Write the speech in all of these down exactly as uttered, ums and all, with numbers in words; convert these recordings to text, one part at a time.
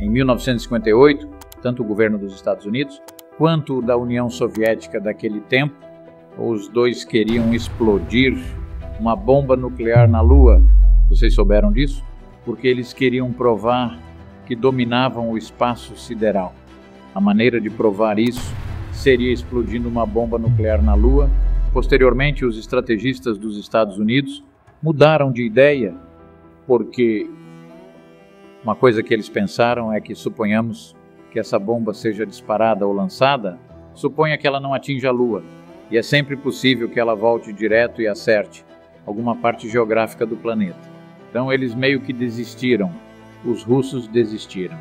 Em mil novecentos e cinquenta e oito, tanto o governo dos Estados Unidos quanto o da União Soviética daquele tempo, os dois queriam explodir uma bomba nuclear na Lua. Vocês souberam disso? Porque eles queriam provar que dominavam o espaço sideral. A maneira de provar isso seria explodindo uma bomba nuclear na Lua. Posteriormente, os estrategistas dos Estados Unidos mudaram de ideia, porque uma coisa que eles pensaram é que, suponhamos que essa bomba seja disparada ou lançada, suponha que ela não atinja a Lua, e é sempre possível que ela volte direto e acerte alguma parte geográfica do planeta. Então eles meio que desistiram, os russos desistiram.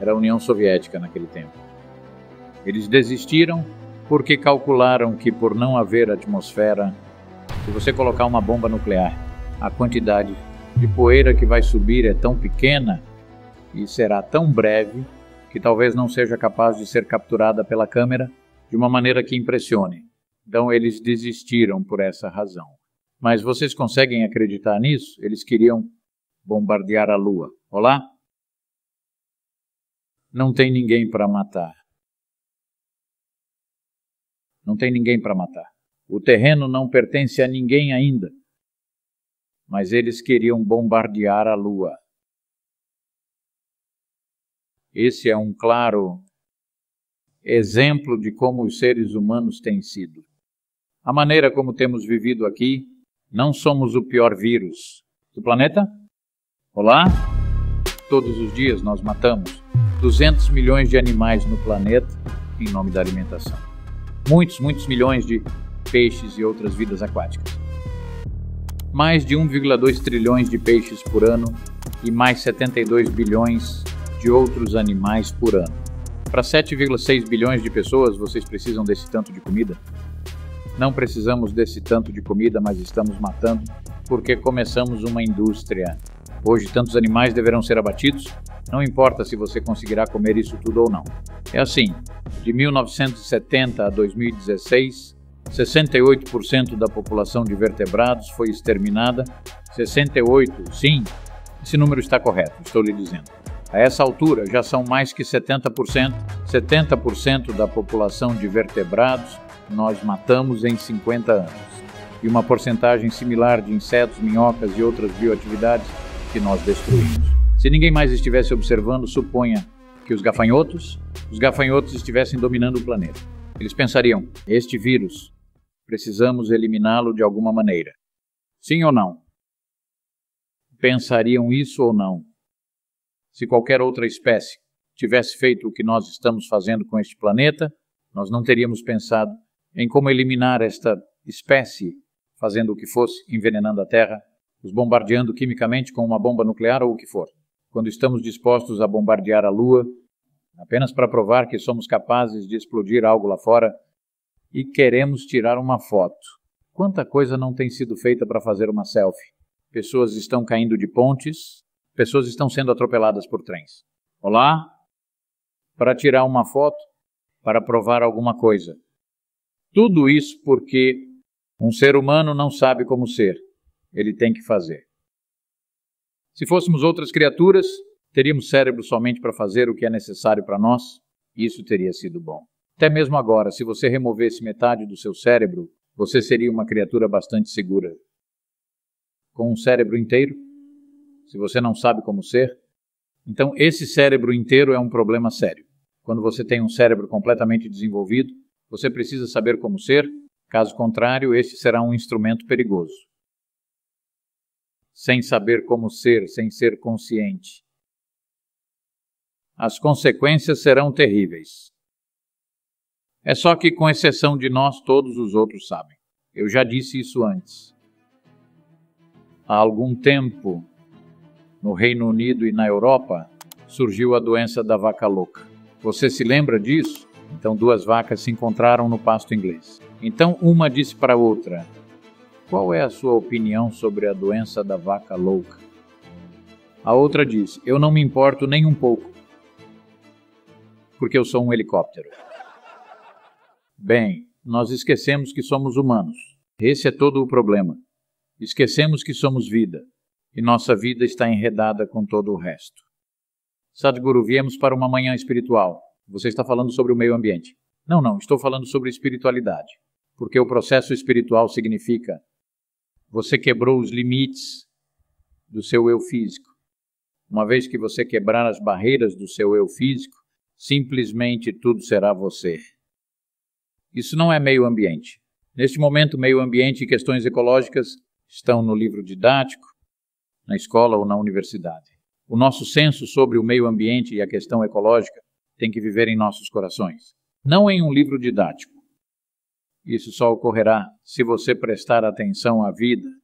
Era a União Soviética naquele tempo. Eles desistiram porque calcularam que, por não haver atmosfera, se você colocar uma bomba nuclear, a quantidade de poeira que vai subir é tão pequena e será tão breve que talvez não seja capaz de ser capturada pela câmera de uma maneira que impressione. Então eles desistiram por essa razão. Mas vocês conseguem acreditar nisso? Eles queriam bombardear a Lua. Olá? Não tem ninguém para matar. Não tem ninguém para matar. O terreno não pertence a ninguém ainda. Mas eles queriam bombardear a Lua. Esse é um claro exemplo de como os seres humanos têm sido. A maneira como temos vivido aqui, não somos o pior vírus do planeta. Olá? Todos os dias nós matamos duzentos milhões de animais no planeta em nome da alimentação. Muitos, muitos milhões de peixes e outras vidas aquáticas. Mais de um vírgula dois trilhões de peixes por ano e mais setenta e dois bilhões de outros animais por ano. Para sete vírgula seis bilhões de pessoas, vocês precisam desse tanto de comida? Não precisamos desse tanto de comida, mas estamos matando porque começamos uma indústria. Hoje tantos animais deverão ser abatidos, não importa se você conseguirá comer isso tudo ou não. É assim, de mil novecentos e setenta a dois mil e dezesseis, sessenta e oito por cento da população de vertebrados foi exterminada. sessenta e oito por cento, sim, esse número está correto, estou lhe dizendo. A essa altura já são mais que setenta por cento. setenta por cento da população de vertebrados nós matamos em cinquenta anos. E uma porcentagem similar de insetos, minhocas e outras bioatividades que nós destruímos. Se ninguém mais estivesse observando, suponha que os gafanhotos, os gafanhotos estivessem dominando o planeta. Eles pensariam, este vírus, precisamos eliminá-lo de alguma maneira. Sim ou não? Pensariam isso ou não? Se qualquer outra espécie tivesse feito o que nós estamos fazendo com este planeta, nós não teríamos pensado em como eliminar esta espécie, fazendo o que fosse, envenenando a Terra, os bombardeando quimicamente com uma bomba nuclear ou o que for. Quando estamos dispostos a bombardear a Lua, apenas para provar que somos capazes de explodir algo lá fora e queremos tirar uma foto. Quanta coisa não tem sido feita para fazer uma selfie? Pessoas estão caindo de pontes, pessoas estão sendo atropeladas por trens. Olá? Para tirar uma foto, para provar alguma coisa. Tudo isso porque um ser humano não sabe como ser. Ele tem que fazer. Se fôssemos outras criaturas, teríamos cérebro somente para fazer o que é necessário para nós, isso teria sido bom. Até mesmo agora, se você removesse metade do seu cérebro, você seria uma criatura bastante segura. Com um cérebro inteiro, se você não sabe como ser, então esse cérebro inteiro é um problema sério. Quando você tem um cérebro completamente desenvolvido, você precisa saber como ser, caso contrário, este será um instrumento perigoso. Sem saber como ser, sem ser consciente, as consequências serão terríveis. É só que, com exceção de nós, todos os outros sabem. Eu já disse isso antes. Há algum tempo, no Reino Unido e na Europa, surgiu a doença da vaca louca. Você se lembra disso? Então duas vacas se encontraram no pasto inglês. Então uma disse para a outra, qual é a sua opinião sobre a doença da vaca louca? A outra disse, eu não me importo nem um pouco, porque eu sou um helicóptero. Bem, nós esquecemos que somos humanos. Esse é todo o problema. Esquecemos que somos vida, e nossa vida está enredada com todo o resto. Sadhguru, viemos para uma manhã espiritual. Você está falando sobre o meio ambiente. Não, não, estou falando sobre espiritualidade. Porque o processo espiritual significa você quebrou os limites do seu eu físico. Uma vez que você quebrar as barreiras do seu eu físico, simplesmente tudo será você. Isso não é meio ambiente. Neste momento, meio ambiente e questões ecológicas estão no livro didático, na escola ou na universidade. O nosso senso sobre o meio ambiente e a questão ecológica tem que viver em nossos corações, não em um livro didático. Isso só ocorrerá se você prestar atenção à vida